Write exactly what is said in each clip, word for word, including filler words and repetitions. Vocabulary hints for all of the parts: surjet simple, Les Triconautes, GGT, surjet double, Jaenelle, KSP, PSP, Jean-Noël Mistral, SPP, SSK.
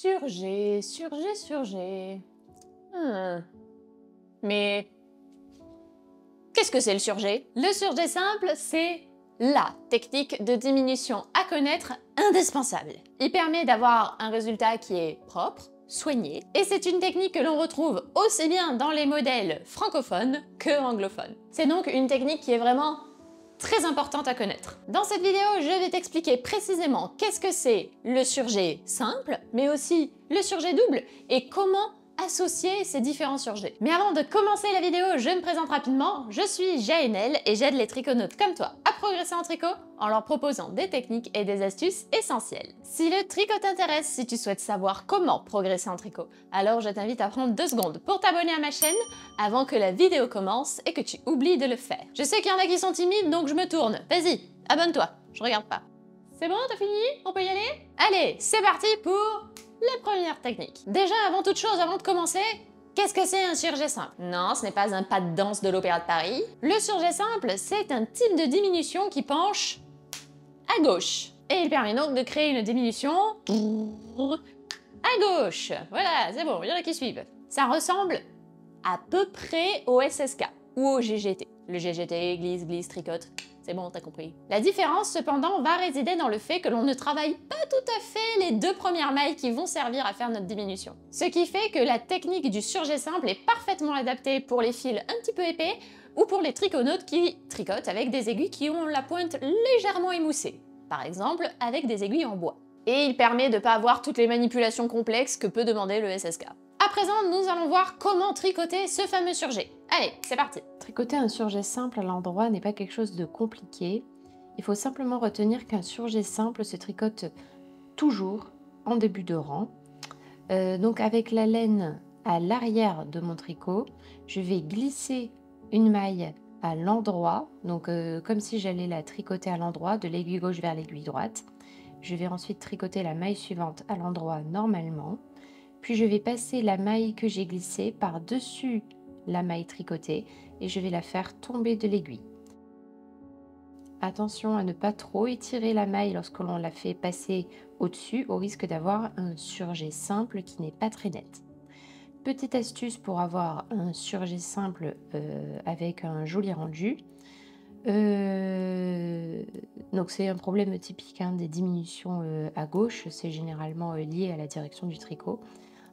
Sur G, sur G, sur G. Hmm. Mais qu'est-ce que c'est le sur G? Le sur G simple, c'est la technique de diminution à connaître indispensable. Il permet d'avoir un résultat qui est propre, soigné, et c'est une technique que l'on retrouve aussi bien dans les modèles francophones que anglophones. C'est donc une technique qui est vraiment très importante à connaître. Dans cette vidéo, je vais t'expliquer précisément qu'est-ce que c'est le sur G simple, mais aussi le sur G double, et comment associer ces différents sur G. Mais avant de commencer la vidéo, je me présente rapidement. Je suis Jaenelle et j'aide les triconautes comme toi à progresser en tricot en leur proposant des techniques et des astuces essentielles. Si le tricot t'intéresse, si tu souhaites savoir comment progresser en tricot, alors je t'invite à prendre deux secondes pour t'abonner à ma chaîne avant que la vidéo commence et que tu oublies de le faire. Je sais qu'il y en a qui sont timides, donc je me tourne. Vas-y, abonne-toi, je regarde pas. C'est bon, t'as fini? On peut y aller? Allez, c'est parti pour la première technique. Déjà, avant toute chose, avant de commencer, qu'est-ce que c'est un sur G simple? Non, ce n'est pas un pas de danse de l'Opéra de Paris. Le sur G simple, c'est un type de diminution qui penche à gauche. Et il permet donc de créer une diminution à gauche. Voilà, c'est bon, il y en a qui suivent. Ça ressemble à peu près au S S K ou au G G T. Le G G T, glisse, glisse, tricote. C'est bon, t'as compris. La différence, cependant, va résider dans le fait que l'on ne travaille pas tout à fait les deux premières mailles qui vont servir à faire notre diminution. Ce qui fait que la technique du sur G simple est parfaitement adaptée pour les fils un petit peu épais ou pour les triconautes qui tricotent avec des aiguilles qui ont la pointe légèrement émoussée, par exemple avec des aiguilles en bois. Et il permet de ne pas avoir toutes les manipulations complexes que peut demander le S S K. À présent, nous allons voir comment tricoter ce fameux sur G. Allez, c'est parti! Tricoter un sur G simple à l'endroit n'est pas quelque chose de compliqué. Il faut simplement retenir qu'un sur G simple se tricote toujours en début de rang. Euh, donc avec la laine à l'arrière de mon tricot, je vais glisser une maille à l'endroit, donc euh, comme si j'allais la tricoter à l'endroit, de l'aiguille gauche vers l'aiguille droite. Je vais ensuite tricoter la maille suivante à l'endroit normalement. Puis je vais passer la maille que j'ai glissée par-dessus la maille tricotée et je vais la faire tomber de l'aiguille. Attention à ne pas trop étirer la maille lorsque l'on la fait passer au-dessus, au risque d'avoir un sur G simple qui n'est pas très net. Petite astuce pour avoir un sur G simple euh, avec un joli rendu. Euh, donc c'est un problème typique hein, des diminutions euh, à gauche, c'est généralement euh, lié à la direction du tricot.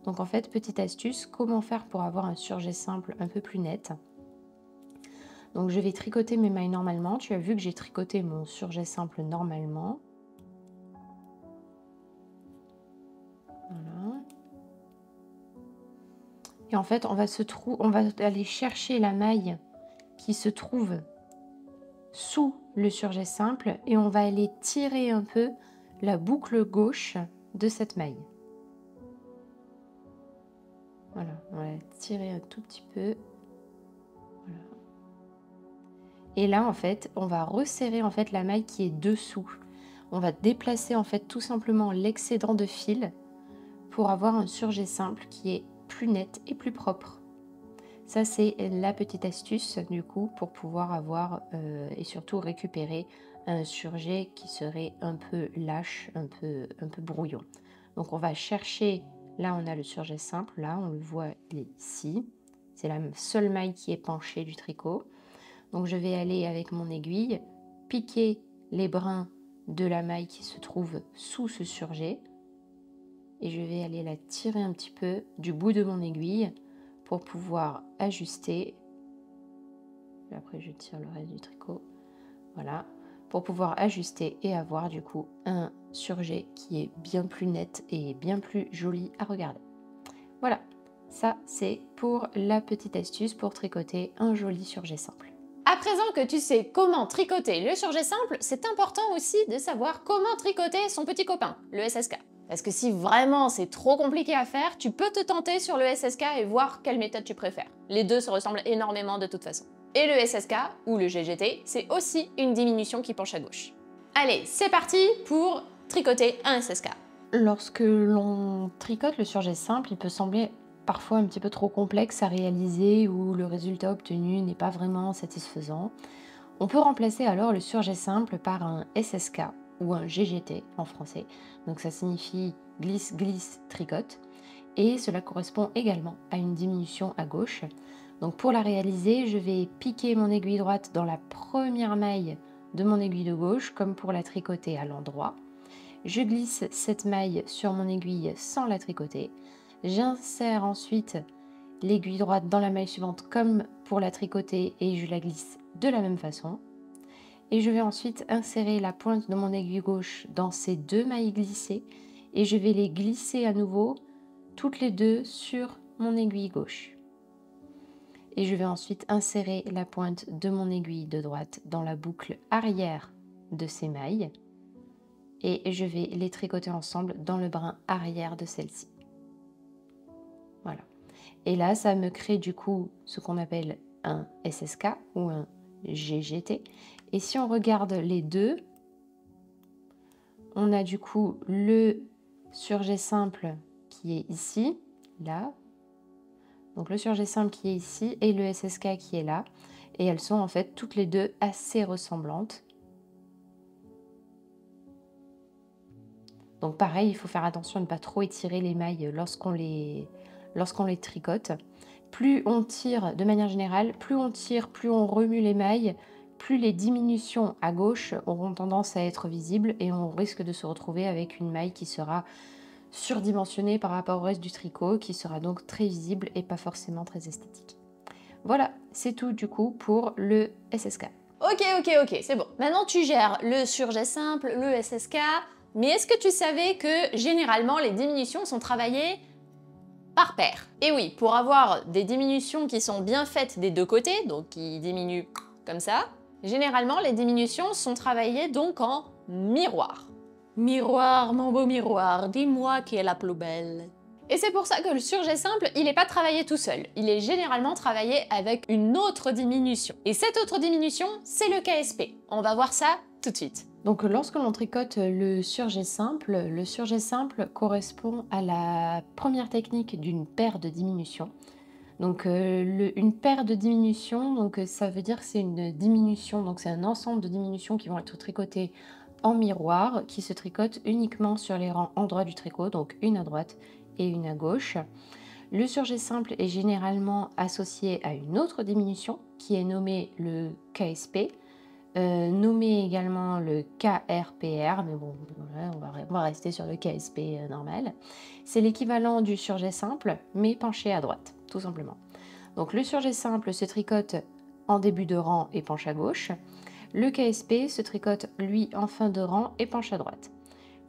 Donc en fait, petite astuce, comment faire pour avoir un sur G simple un peu plus net? Donc je vais tricoter mes mailles normalement. Tu as vu que j'ai tricoté mon sur G simple normalement. Voilà. Et en fait, on va, se trou on va aller chercher la maille qui se trouve sous le sur G simple et on va aller tirer un peu la boucle gauche de cette maille. Voilà, on va tirer un tout petit peu. Voilà. Et là, en fait, on va resserrer en fait la maille qui est dessous. On va déplacer en fait tout simplement l'excédent de fil pour avoir un sur G simple qui est plus net et plus propre. Ça, c'est la petite astuce du coup pour pouvoir avoir euh, et surtout récupérer un sur G qui serait un peu lâche, un peu, un peu brouillon. Donc, on va chercher. Là, on a le sur G simple, là, on le voit ici. C'est la seule maille qui est penchée du tricot. Donc, je vais aller avec mon aiguille piquer les brins de la maille qui se trouve sous ce sur G. Et je vais aller la tirer un petit peu du bout de mon aiguille pour pouvoir ajuster. Après, je tire le reste du tricot. Voilà. Pour pouvoir ajuster et avoir du coup un sur G qui est bien plus net et bien plus joli à regarder. Voilà, ça c'est pour la petite astuce pour tricoter un joli sur G simple. À présent que tu sais comment tricoter le sur G simple, c'est important aussi de savoir comment tricoter son petit copain, le S S K. Parce que si vraiment c'est trop compliqué à faire, tu peux te tenter sur le S S K et voir quelle méthode tu préfères. Les deux se ressemblent énormément de toute façon. Et le S S K, ou le G G T, c'est aussi une diminution qui penche à gauche. Allez, c'est parti pour tricoter un S S K. Lorsque l'on tricote le sur G simple, il peut sembler parfois un petit peu trop complexe à réaliser ou le résultat obtenu n'est pas vraiment satisfaisant. On peut remplacer alors le sur G simple par un S S K ou un G G T en français. Donc ça signifie glisse, glisse, tricote. Et cela correspond également à une diminution à gauche. Donc pour la réaliser, je vais piquer mon aiguille droite dans la première maille de mon aiguille de gauche, comme pour la tricoter à l'endroit. Je glisse cette maille sur mon aiguille sans la tricoter. J'insère ensuite l'aiguille droite dans la maille suivante comme pour la tricoter et je la glisse de la même façon. Et je vais ensuite insérer la pointe de mon aiguille gauche dans ces deux mailles glissées et je vais les glisser à nouveau toutes les deux sur mon aiguille gauche. Et je vais ensuite insérer la pointe de mon aiguille de droite dans la boucle arrière de ces mailles et je vais les tricoter ensemble dans le brin arrière de celle-ci. Voilà. Et là, ça me crée du coup ce qu'on appelle un S S K ou un G G T. Et si on regarde les deux, on a du coup le surjet simple qui est ici, là. Donc le surjet simple qui est ici et le S S K qui est là. Et elles sont en fait toutes les deux assez ressemblantes. Donc pareil, il faut faire attention à ne pas trop étirer les mailles lorsqu'on les, lorsqu'on les tricote. Plus on tire de manière générale, plus on tire, plus on remue les mailles, plus les diminutions à gauche auront tendance à être visibles et on risque de se retrouver avec une maille qui sera surdimensionnée par rapport au reste du tricot, qui sera donc très visible et pas forcément très esthétique. Voilà, c'est tout du coup pour le S S K. Ok, ok, ok, c'est bon. Maintenant tu gères le surjet simple, le S S K, mais est-ce que tu savais que généralement les diminutions sont travaillées par paire? Et oui, pour avoir des diminutions qui sont bien faites des deux côtés, donc qui diminuent comme ça, généralement les diminutions sont travaillées donc en miroir. Miroir, mon beau miroir, dis-moi qui est la plus belle. Et c'est pour ça que le surjet simple, il n'est pas travaillé tout seul. Il est généralement travaillé avec une autre diminution. Et cette autre diminution, c'est le K S P. On va voir ça tout de suite. Donc lorsque l'on tricote le surjet simple, le surjet simple correspond à la première technique d'une paire de diminutions. Donc euh, le, une paire de diminutions, donc ça veut dire que c'est une diminution, donc c'est un ensemble de diminutions qui vont être tricotées en miroir, qui se tricotent uniquement sur les rangs endroits du tricot, donc une à droite et une à gauche. Le surjet simple est généralement associé à une autre diminution qui est nommée le K S P. Euh, nommé également le K R P R, mais bon, on va, on va rester sur le K S P euh, normal. C'est l'équivalent du surjet simple, mais penché à droite, tout simplement. Donc le surjet simple se tricote en début de rang et penche à gauche. Le K S P se tricote, lui, en fin de rang et penche à droite.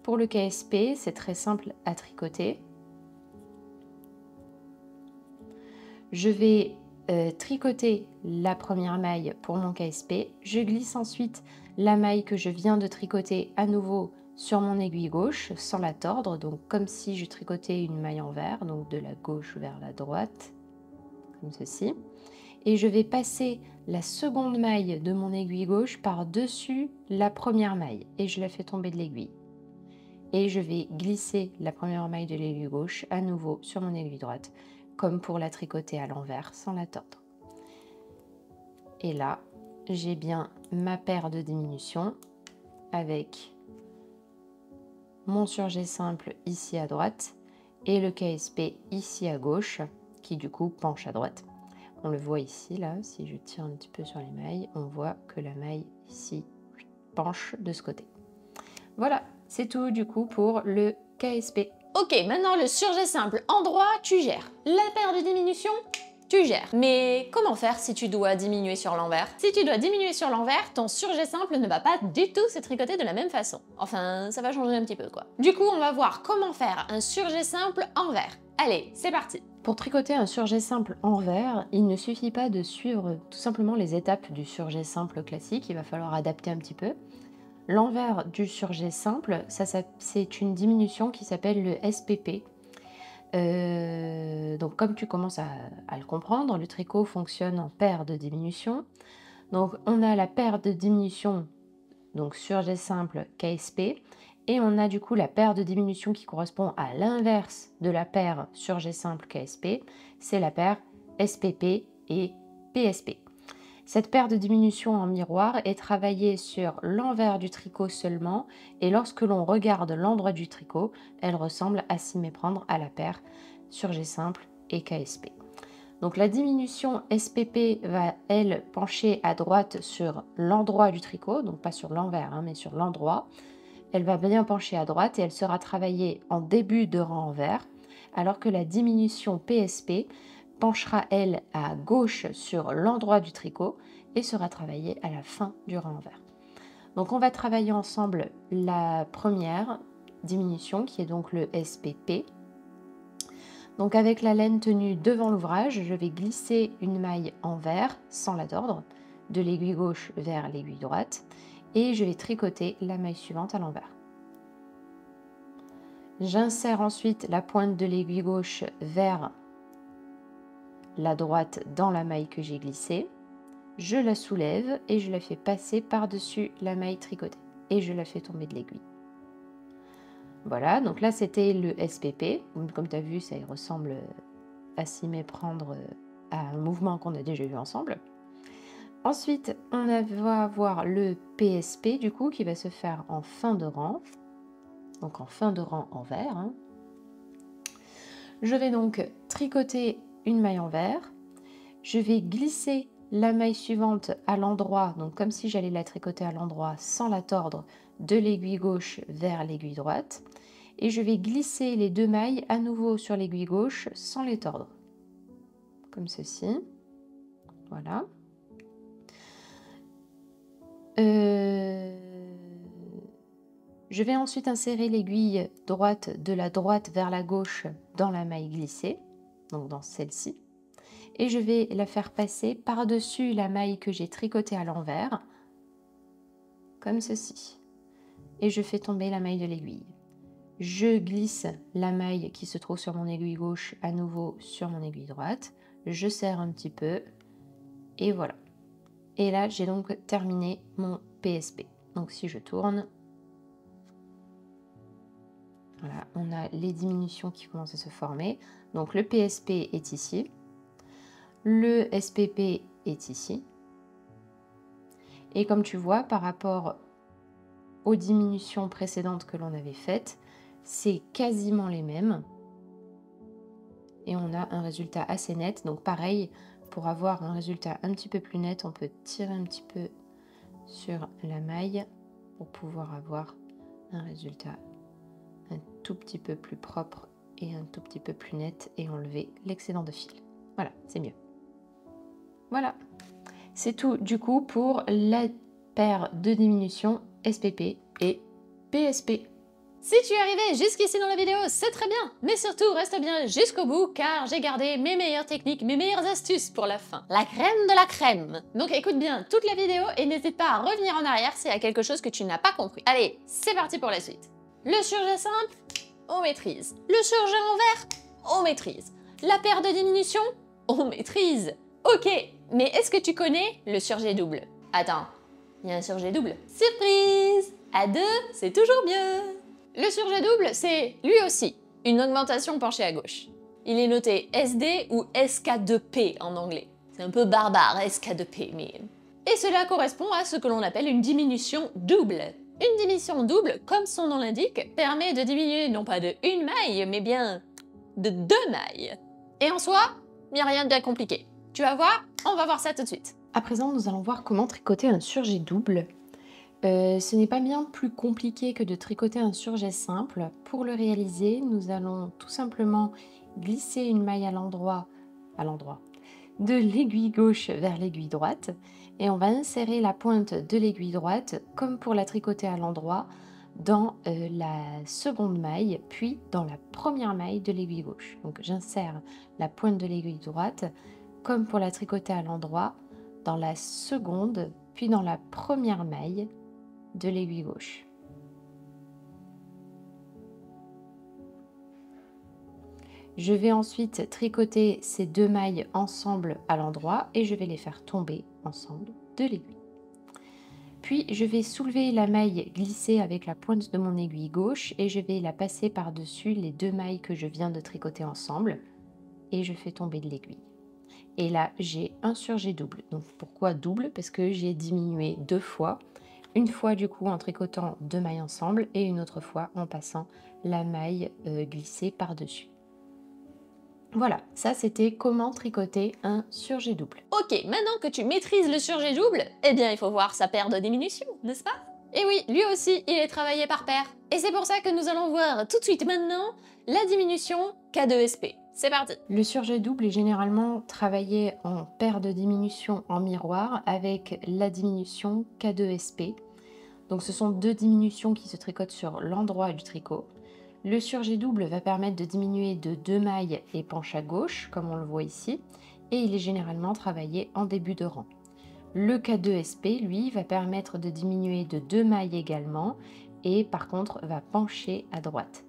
Pour le K S P, c'est très simple à tricoter. Je vais... Euh, tricoter la première maille pour mon K S P, je glisse ensuite la maille que je viens de tricoter à nouveau sur mon aiguille gauche sans la tordre, donc comme si je tricotais une maille envers, donc de la gauche vers la droite, comme ceci, et je vais passer la seconde maille de mon aiguille gauche par-dessus la première maille et je la fais tomber de l'aiguille. Et je vais glisser la première maille de l'aiguille gauche à nouveau sur mon aiguille droite, comme pour la tricoter à l'envers sans la tordre. Et là, j'ai bien ma paire de diminutions avec mon surjet simple ici à droite et le K S P ici à gauche qui du coup penche à droite. On le voit ici, là, si je tire un petit peu sur les mailles, on voit que la maille ici penche de ce côté. Voilà, c'est tout du coup pour le K S P. Ok, maintenant le surjet simple en droit, tu gères. La paire de diminution, tu gères. Mais comment faire si tu dois diminuer sur l'envers? Si tu dois diminuer sur l'envers, ton surjet simple ne va pas du tout se tricoter de la même façon. Enfin, ça va changer un petit peu quoi. Du coup, on va voir comment faire un surjet simple envers. Allez, c'est parti! Pour tricoter un surjet simple envers, il ne suffit pas de suivre tout simplement les étapes du surjet simple classique, il va falloir adapter un petit peu. L'envers du surjet simple, ça, ça, c'est une diminution qui s'appelle le S P P. Euh, donc comme tu commences à, à le comprendre, le tricot fonctionne en paire de diminutions. Donc on a la paire de diminutions, donc surjet simple K S P, et on a du coup la paire de diminutions qui correspond à l'inverse de la paire surjet simple K S P, c'est la paire S P P et P S P. Cette paire de diminutions en miroir est travaillée sur l'envers du tricot seulement et lorsque l'on regarde l'endroit du tricot, elle ressemble à s'y méprendre à la paire sur G simple et K S P. Donc la diminution S P P va, elle, pencher à droite sur l'endroit du tricot, donc pas sur l'envers, hein, mais sur l'endroit. Elle va bien pencher à droite et elle sera travaillée en début de rang envers, alors que la diminution P S P penchera, elle, à gauche sur l'endroit du tricot et sera travaillée à la fin du rang envers. Donc on va travailler ensemble la première diminution qui est donc le S P P. Donc avec la laine tenue devant l'ouvrage, je vais glisser une maille envers, sans la tordre, de l'aiguille gauche vers l'aiguille droite et je vais tricoter la maille suivante à l'envers. J'insère ensuite la pointe de l'aiguille gauche vers la droite dans la maille que j'ai glissée, je la soulève et je la fais passer par-dessus la maille tricotée et je la fais tomber de l'aiguille. Voilà, donc là c'était le S P P. Comme tu as vu, ça ressemble à s'y méprendre à un mouvement qu'on a déjà vu ensemble. Ensuite, on va avoir le P S P du coup qui va se faire en fin de rang, donc en fin de rang envers. Hein. Je vais donc tricoter une maille envers. Je vais glisser la maille suivante à l'endroit, donc comme si j'allais la tricoter à l'endroit sans la tordre, de l'aiguille gauche vers l'aiguille droite et je vais glisser les deux mailles à nouveau sur l'aiguille gauche sans les tordre, comme ceci. Voilà. Euh... Je vais ensuite insérer l'aiguille droite de la droite vers la gauche dans la maille glissée, donc dans celle-ci, et je vais la faire passer par-dessus la maille que j'ai tricotée à l'envers, comme ceci. Et je fais tomber la maille de l'aiguille. Je glisse la maille qui se trouve sur mon aiguille gauche à nouveau sur mon aiguille droite. Je serre un petit peu et voilà. Et là, j'ai donc terminé mon P S P. Donc si je tourne, voilà, on a les diminutions qui commencent à se former. Donc le P S P est ici, le S P P est ici. Et comme tu vois, par rapport aux diminutions précédentes que l'on avait faites, c'est quasiment les mêmes et on a un résultat assez net. Donc pareil, pour avoir un résultat un petit peu plus net, on peut tirer un petit peu sur la maille pour pouvoir avoir un résultat un tout petit peu plus propre et un tout petit peu plus net et enlever l'excédent de fil. Voilà, c'est mieux. Voilà, c'est tout du coup pour la paire de diminutions S P P et P S P. Si tu es arrivé jusqu'ici dans la vidéo, c'est très bien, mais surtout reste bien jusqu'au bout car j'ai gardé mes meilleures techniques, mes meilleures astuces pour la fin. La crème de la crème. Donc écoute bien toute la vidéo et n'hésite pas à revenir en arrière s'il y a quelque chose que tu n'as pas compris. Allez, c'est parti pour la suite. Le surjet simple, on maîtrise. Le surjet envers, on maîtrise. La paire de diminution, on maîtrise. Ok, mais est-ce que tu connais le surjet double? Attends. Il y a un surjet double. Surprise! À deux, c'est toujours mieux! Le surjet double, c'est lui aussi une augmentation penchée à gauche. Il est noté S D ou S K deux P en anglais. C'est un peu barbare, S K deux P, mais... Et cela correspond à ce que l'on appelle une diminution double. Une diminution double, comme son nom l'indique, permet de diminuer non pas de une maille, mais bien de deux mailles. Et en soi, il n'y a rien de compliqué. Tu vas voir, on va voir ça tout de suite. À présent, nous allons voir comment tricoter un surjet double. Euh, ce n'est pas bien plus compliqué que de tricoter un surjet simple. Pour le réaliser, nous allons tout simplement glisser une maille à l'endroit, à l'endroit, de l'aiguille gauche vers l'aiguille droite et on va insérer la pointe de l'aiguille droite, comme pour la tricoter à l'endroit, dans euh, la seconde maille, puis dans la première maille de l'aiguille gauche. Donc j'insère la pointe de l'aiguille droite, comme pour la tricoter à l'endroit, dans la seconde, puis dans la première maille de l'aiguille gauche. Je vais ensuite tricoter ces deux mailles ensemble à l'endroit et je vais les faire tomber ensemble de l'aiguille. Puis je vais soulever la maille glissée avec la pointe de mon aiguille gauche et je vais la passer par-dessus les deux mailles que je viens de tricoter ensemble et je fais tomber de l'aiguille. et là j'ai un sur G double. Donc pourquoi double? Parce que j'ai diminué deux fois, une fois du coup en tricotant deux mailles ensemble et une autre fois en passant la maille euh, glissée par dessus. Voilà, ça c'était comment tricoter un surjet double. Ok, maintenant que tu maîtrises le surjet double, eh bien il faut voir sa paire de diminution, n'est-ce pas? Et oui, lui aussi, il est travaillé par paire. Et c'est pour ça que nous allons voir tout de suite maintenant la diminution K deux S P. C'est parti! Le surjet double est généralement travaillé en paire de diminution en miroir avec la diminution K deux S P. Donc ce sont deux diminutions qui se tricotent sur l'endroit du tricot. Le surjet double va permettre de diminuer de deux mailles et penche à gauche, comme on le voit ici, et il est généralement travaillé en début de rang. Le K deux S P, lui, va permettre de diminuer de deux mailles également, et par contre va pencher à droite.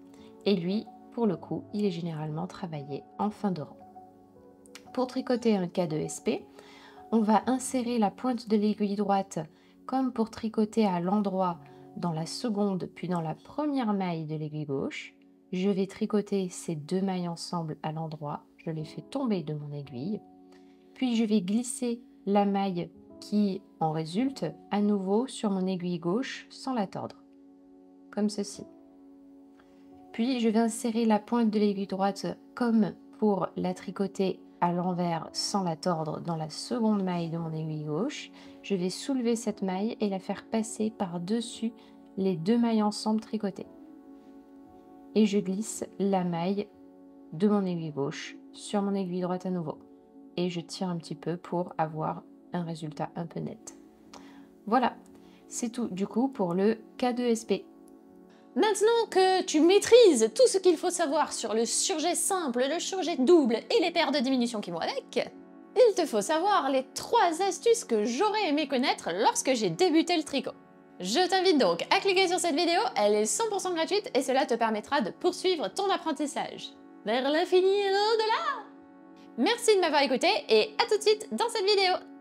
Et lui, pour le coup, il est généralement travaillé en fin de rang. Pour tricoter un K deux S P, on va insérer la pointe de l'aiguille droite comme pour tricoter à l'endroit dans la seconde puis dans la première maille de l'aiguille gauche. Je vais tricoter ces deux mailles ensemble à l'endroit, je les fais tomber de mon aiguille, puis je vais glisser la maille qui en résulte à nouveau sur mon aiguille gauche sans la tordre, comme ceci. Puis je vais insérer la pointe de l'aiguille droite comme pour la tricoter à l'envers sans la tordre dans la seconde maille de mon aiguille gauche. Je vais soulever cette maille et la faire passer par-dessus les deux mailles ensemble tricotées. Et je glisse la maille de mon aiguille gauche sur mon aiguille droite à nouveau. Et je tire un petit peu pour avoir un résultat un peu net. Voilà, c'est tout du coup pour le K deux S P. Maintenant que tu maîtrises tout ce qu'il faut savoir sur le surjet simple, le surjet double et les paires de diminution qui vont avec, il te faut savoir les trois astuces que j'aurais aimé connaître lorsque j'ai débuté le tricot. Je t'invite donc à cliquer sur cette vidéo, elle est cent pour cent gratuite et cela te permettra de poursuivre ton apprentissage vers l'infini et l'au-delà. Merci de m'avoir écouté et à tout de suite dans cette vidéo.